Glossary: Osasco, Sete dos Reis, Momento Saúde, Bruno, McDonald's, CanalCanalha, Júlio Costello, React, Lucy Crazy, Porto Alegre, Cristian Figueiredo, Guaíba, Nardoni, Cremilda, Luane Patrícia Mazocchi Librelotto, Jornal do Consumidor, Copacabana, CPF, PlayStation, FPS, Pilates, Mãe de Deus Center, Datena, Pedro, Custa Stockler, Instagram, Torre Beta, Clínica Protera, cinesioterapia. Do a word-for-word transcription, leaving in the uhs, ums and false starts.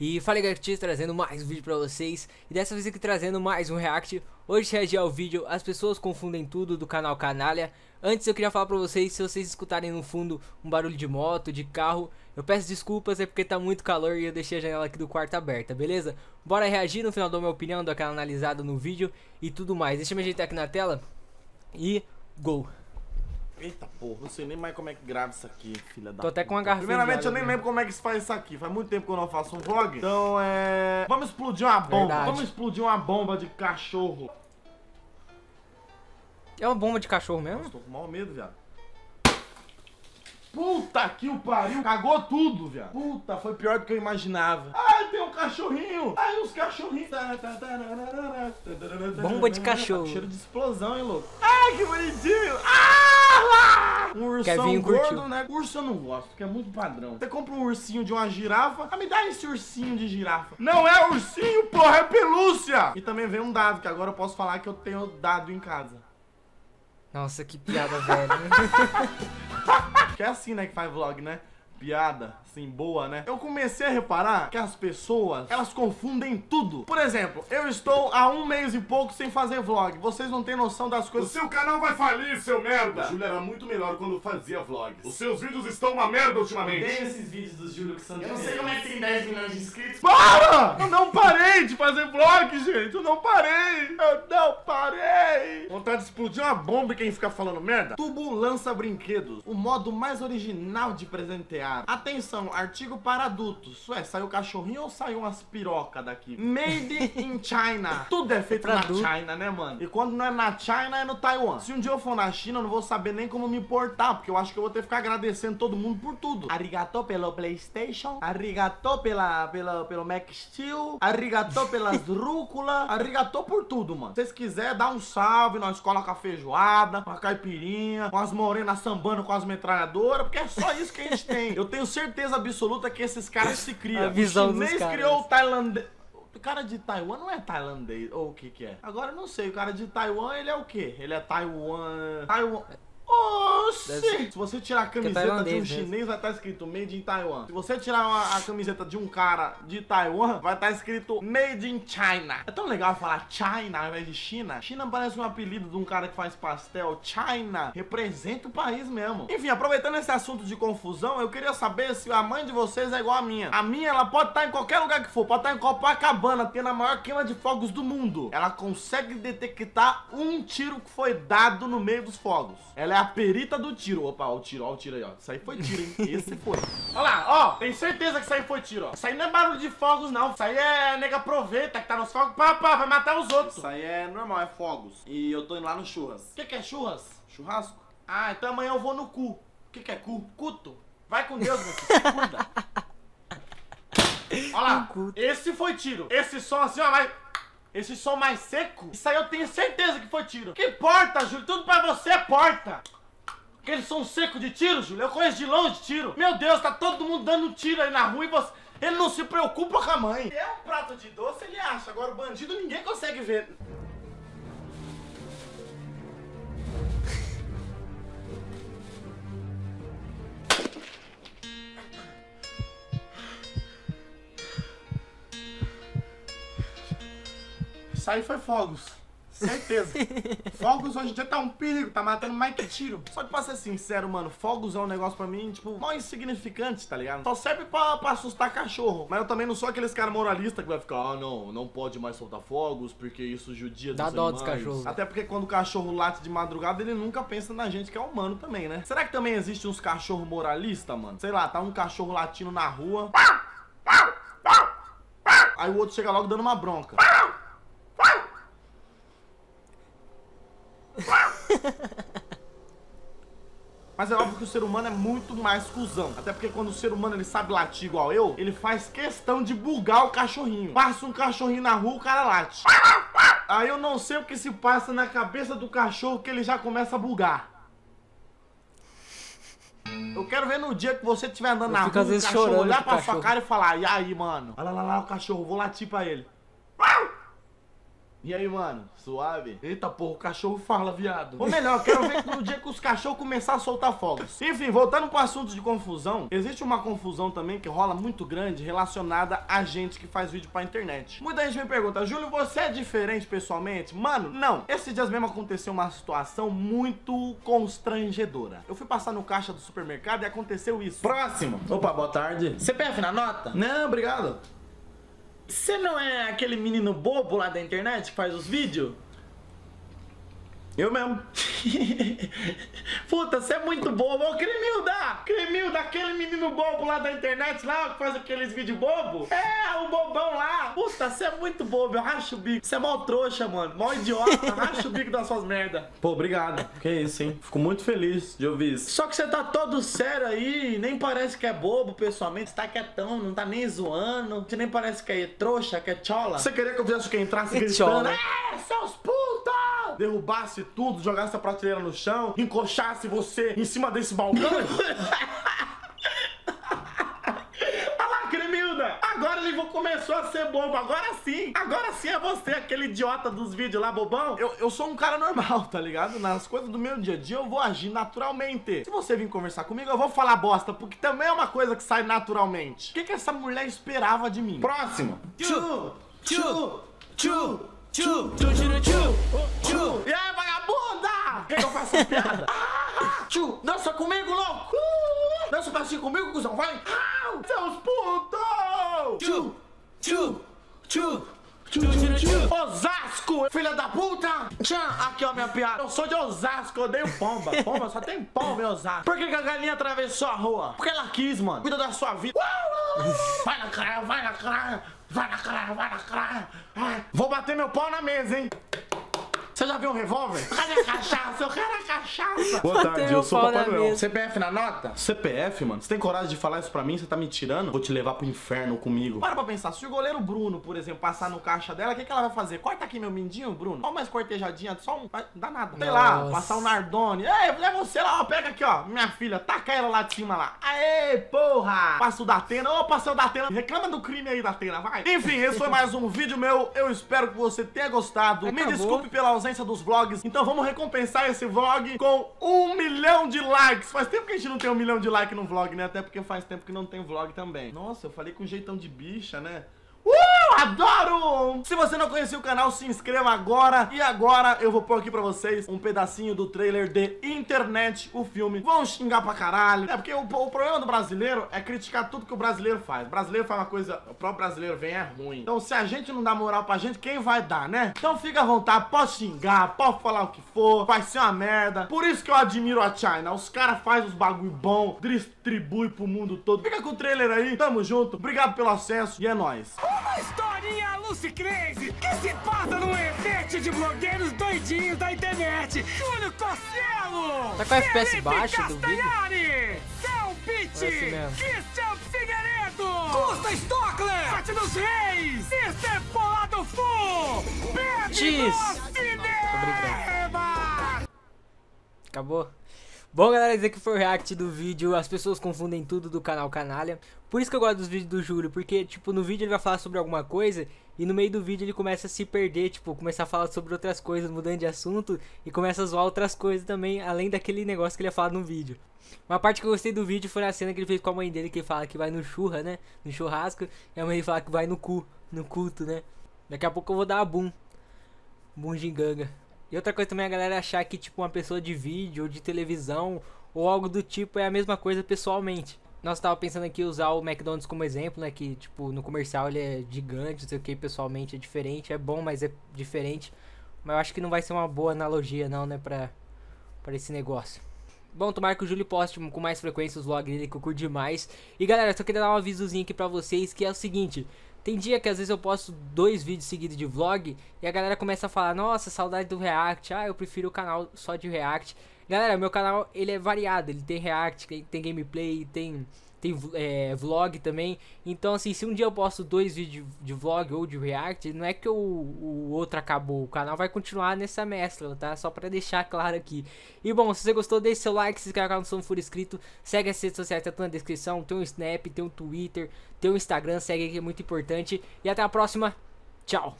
E fala galera, trazendo mais um vídeo pra vocês. E dessa vez aqui trazendo mais um react. Hoje reagir ao vídeo As Pessoas Confundem Tudo, do canal Canalha. Antes eu queria falar pra vocês, se vocês escutarem no fundo um barulho de moto, de carro, eu peço desculpas, é porque tá muito calor e eu deixei a janela aqui do quarto aberta, beleza? Bora reagir, no final dou minha opinião, dou aquela analisada no vídeo e tudo mais. Deixa eu me ajeitar aqui na tela. E... gol! Eita porra, não sei nem mais como é que grava isso aqui, filha da... Tô até com uma garrafa. Primeiramente eu nem lembro como é que se faz isso aqui. Faz muito tempo que eu não faço um vlog. Então é... vamos explodir uma bomba. Verdade. Vamos explodir uma bomba de cachorro. É uma bomba de cachorro mesmo? Nossa, tô com mau medo, viado. Puta que o pariu. Cagou tudo, viado. Puta, foi pior do que eu imaginava. Ai, tem um cachorrinho. Ai, uns cachorrinhos. Bomba de cachorro. Cheiro de explosão, hein, louco. Ai, que bonitinho. Ai! Um ursão gordo, né? Urso eu não gosto, porque é muito padrão. Você compra um ursinho de uma girafa, ah, me dá esse ursinho de girafa. Não é ursinho, porra, é pelúcia! E também vem um dado, que agora eu posso falar que eu tenho dado em casa. Nossa, que piada velha. Que é assim, né, que faz vlog, né? Piada, assim, boa, né? Eu comecei a reparar que as pessoas, elas confundem tudo. Por exemplo, eu estou há um mês e pouco sem fazer vlog. Vocês não têm noção das coisas. O seu canal vai falir, seu merda! O Júlio era muito melhor quando fazia vlogs. Os seus vídeos estão uma merda ultimamente. Tem esses vídeos do Júlio que são... eu não sei como é que tem dez milhões de inscritos. Para! Eu não parei de fazer vlog, gente. Eu não parei. Eu não parei. Vontade de explodir uma bomba e quem fica falando merda. Tubo lança brinquedos. O modo mais original de presentear. Atenção, artigo para adultos. Ué, saiu cachorrinho ou saiu umas piroca daqui? Made in China. Tudo é feito na China, né, mano? E quando não é na China, é no Taiwan. Se um dia eu for na China, eu não vou saber nem como me portar, porque eu acho que eu vou ter que ficar agradecendo todo mundo por tudo. Arigatou pelo PlayStation, arigatou pela, pela, pelo Mac Steel, arigatou pelas rúcula, arigatou por tudo, mano. Se vocês quiserem, dá um salve, nós colocamos a feijoada, uma caipirinha, umas morenas sambando com as metralhadoras, porque é só isso que a gente tem. Eu tenho certeza absoluta que esses caras se criam. A visão o chinês criou o tailandês. O cara de Taiwan não é tailandês, ou o que que é? Agora eu não sei, o cara de Taiwan, ele é o quê? Ele é Taiwan... Taiwan... Oxi! Deve... se você tirar a camiseta é de um chinês, mesmo. Vai estar escrito Made in Taiwan. Se você tirar uma, a camiseta de um cara de Taiwan, vai estar escrito Made in China. É tão legal falar China ao invés de China. China parece um apelido de um cara que faz pastel. China representa o país mesmo. Enfim, aproveitando esse assunto de confusão, eu queria saber se a mãe de vocês é igual a minha. A minha, ela pode estar em qualquer lugar que for. Pode estar em Copacabana, tendo a maior queima de fogos do mundo. Ela consegue detectar um tiro que foi dado no meio dos fogos. Ela é a perita do tiro. Opa, ó o tiro, ó o tiro aí, ó. Isso aí foi tiro, hein? Esse foi. Olha lá, ó. Tem certeza que isso aí foi tiro, ó. Isso aí não é barulho de fogos, não. Isso aí é nega aproveita que tá nos fogos. Pá, pá, vai matar os outros. Isso aí é normal, é fogos. E eu tô indo lá no churras. O que que é churras? Churrasco? Ah, então amanhã eu vou no cu. O que que é cu? Cuto. Vai com Deus, meu filho. Se cuida. Olha lá. Esse foi tiro. Esse som assim, ó, vai... esse som mais seco, isso aí eu tenho certeza que foi tiro. Que porta, Júlio? Tudo pra você é porta. Aquele som seco de tiro, Júlio, eu conheço de longe tiro. Meu Deus, tá todo mundo dando tiro aí na rua e você... ele não se preocupa com a mãe. É um prato de doce, ele acha. Agora o bandido ninguém consegue ver. Isso aí foi fogos, certeza. Fogos hoje em dia tá um perigo, tá matando mais que tiro. Só que pra ser sincero, mano, fogos é um negócio pra mim, tipo, mal insignificante, tá ligado? Só serve pra, pra assustar cachorro. Mas eu também não sou aqueles caras moralistas que vai ficar, ah, não, não pode mais soltar fogos, porque isso judia dos animais. Dá dó dos cachorros. Até porque quando o cachorro late de madrugada, ele nunca pensa na gente que é humano também, né? Será que também existe uns cachorros moralistas, mano? Sei lá, tá um cachorro latindo na rua. Aí o outro chega logo dando uma bronca. Mas é óbvio que o ser humano é muito mais cuzão. Até porque quando o ser humano ele sabe latir igual eu, ele faz questão de bugar o cachorrinho. Passa um cachorrinho na rua, o cara late. Aí eu não sei o que se passa na cabeça do cachorro que ele já começa a bugar. Eu quero ver no dia que você estiver andando eu na rua, o cachorro olhar pra sua cara e falar: e aí, mano? Olha lá, lá, lá o cachorro, vou latir pra ele. E aí, mano? Suave? Eita, porra, o cachorro fala, viado. Ou melhor, eu quero ver no dia que os cachorros começarem a soltar fogos. Enfim, voltando pro assunto de confusão, existe uma confusão também que rola muito grande relacionada a gente que faz vídeo pra internet. Muita gente me pergunta, Júlio, você é diferente pessoalmente? Mano, não. Esses dias mesmo aconteceu uma situação muito constrangedora. Eu fui passar no caixa do supermercado e aconteceu isso. Próximo. Opa, boa tarde. C P F na nota? Não, obrigado. Você não é aquele menino bobo lá da internet que faz os vídeos? Eu mesmo. Puta, você é muito bobo. Ô, Cremilda! Cremilda, aquele menino bobo lá da internet lá, que faz aqueles vídeos bobo. É, o bobão lá. Puta, você é muito bobo. Eu racho o bico. Você é mó trouxa, mano. Mó idiota. Racho o bico das suas merda. Pô, obrigado. Que isso, hein? Fico muito feliz de ouvir isso. Só que você tá todo sério aí. Nem parece que é bobo, pessoalmente. Você tá quietão, não tá nem zoando. Você nem parece que é trouxa, que é tchola. Você queria que eu fizesse o que? Entrasse gritando. É, seus putos! Derrubasse tudo, jogasse a prateleira no chão, encoxasse você em cima desse balcão. Agora ele começou a ser bobo, agora sim. Agora sim é você, aquele idiota dos vídeos lá, bobão. Eu, eu sou um cara normal, tá ligado? Nas coisas do meu dia a dia eu vou agir naturalmente. Se você vir conversar comigo, eu vou falar bosta, porque também é uma coisa que sai naturalmente. O que que essa mulher esperava de mim? Próximo. Tchu, tchu, tchu. Tchu, tchu, tchu, tchu, tchu. E aí, vagabunda? Quer que eu faça essa piada? Ah, tchu, dança comigo, louco. Uh, dança pra ti comigo, cuzão, vai. Ah, seus putos. Tchu, tchu, tchu. Osasco, filha da puta! Tchan, aqui ó minha piada. Eu sou de Osasco, eu odeio pomba. Pomba, só tem pomba em Osasco. Por que que a galinha atravessou a rua? Porque ela quis, mano. Cuida da sua vida. Vai na cara, vai na cara. Vai na cara, vai na cara. Vou bater meu pau na mesa, hein? Você já viu um revólver? Cadê a cachaça? Eu quero a cachaça. Boa tarde, eu sou o Papai Noel. C P F na nota? C P F, mano? Você tem coragem de falar isso pra mim? Você tá me tirando? Vou te levar pro inferno comigo. Para pra pensar. Se o goleiro Bruno, por exemplo, passar no caixa dela, o que que ela vai fazer? Corta aqui meu mindinho, Bruno. Só mais cortejadinha, só um... Dá nada. Sei lá, passar o Nardoni. Ei, leva você lá, ó. Pega aqui, ó. Minha filha, taca ela lá de cima, lá. Aê, porra. Passa o Datena. Ô, oh, passou o Datena. Reclama do crime aí, Datena, vai. Enfim, esse foi mais um vídeo meu. Eu espero que você tenha gostado. Acabou. Me desculpe pela ausência dos vlogs, então vamos recompensar esse vlog com um milhão de likes. Faz tempo que a gente não tem um milhão de likes no vlog, né? Até porque faz tempo que não tem vlog também. Nossa, eu falei com jeitão de bicha, né? Uh, adoro! Se você não conhecia o canal, se inscreva agora. E agora eu vou pôr aqui pra vocês um pedacinho do trailer de Internet, o filme. Vão xingar pra caralho. É porque o, o problema do brasileiro é criticar tudo que o brasileiro faz. O brasileiro faz uma coisa, o próprio brasileiro vem, é ruim. Então se a gente não dá moral pra gente, quem vai dar, né? Então fica à vontade, pode xingar, pode falar o que for, vai ser uma merda. Por isso que eu admiro a China. Os caras fazem os bagulho bom, distribui pro mundo todo. Fica com o trailer aí, tamo junto. Obrigado pelo acesso e é nóis. Uma historinha Lucy Crazy que se passa num evento de blogueiros doidinhos da internet. Júlio Costello, tá com F P S baixo do vídeo? Seu Pitch, Cristian Figueiredo, Custa Stockler, Sete dos Reis, Isso é Polado Full, Pedro, acabou. Bom, galera, esse aqui foi o react do vídeo. As pessoas confundem tudo do canal Canalha. Por isso que eu gosto dos vídeos do Júlio, porque, tipo, no vídeo ele vai falar sobre alguma coisa e no meio do vídeo ele começa a se perder, tipo, começa a falar sobre outras coisas, mudando de assunto e começa a zoar outras coisas também, além daquele negócio que ele ia falar no vídeo. Uma parte que eu gostei do vídeo foi a cena que ele fez com a mãe dele, que ele fala que vai no churra, né? No churrasco. E a mãe dele fala que vai no cu, no culto, né? Daqui a pouco eu vou dar a boom. Boom ginganga. E outra coisa também é a galera achar que tipo uma pessoa de vídeo ou de televisão ou algo do tipo é a mesma coisa pessoalmente. Nós tava pensando aqui usar o McDonald's como exemplo, né? Que tipo no comercial ele é gigante, não sei o que, pessoalmente é diferente, é bom, mas é diferente. Mas eu acho que não vai ser uma boa analogia não, né? Pra, pra esse negócio. Bom, tomara que o Júlio poste com mais frequência os vlogs dele, que eu curto demais. E galera, só queria dar um avisozinho aqui pra vocês, que é o seguinte... Tem dia que às vezes eu posto dois vídeos seguidos de vlog e a galera começa a falar, nossa, saudade do React, ah, eu prefiro o canal só de React. Galera, meu canal, ele é variado, ele tem React, tem gameplay, tem, tem é, vlog também. Então assim, se um dia eu posto dois vídeos de, de vlog ou de React, não é que o, o outro acabou, o canal vai continuar nessa mescla, tá? Só pra deixar claro aqui. E bom, se você gostou, deixe seu like, se inscreve no canal se não for inscrito, segue as redes sociais, tá tudo na descrição, tem um Snap, tem um Twitter, tem um Instagram, segue aqui, é muito importante. E até a próxima, tchau!